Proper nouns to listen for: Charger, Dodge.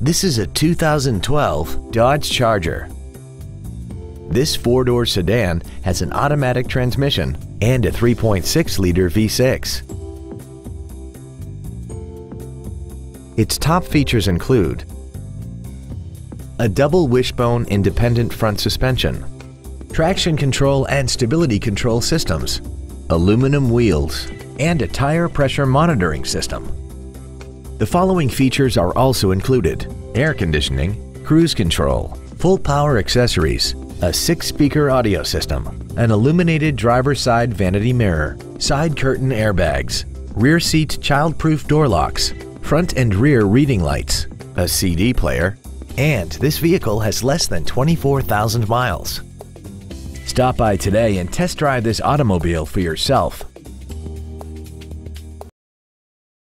This is a 2012 Dodge Charger. This four-door sedan has an automatic transmission and a 3.6-liter V6. Its top features include a double wishbone independent front suspension, traction control and stability control systems, aluminum wheels, and a tire pressure monitoring system. The following features are also included: air conditioning, cruise control, full power accessories, a 6-speaker audio system, an illuminated driver's side vanity mirror, side curtain airbags, rear seat child-proof door locks, front and rear reading lights, a CD player, and this vehicle has less than 24,000 miles. Stop by today and test drive this automobile for yourself.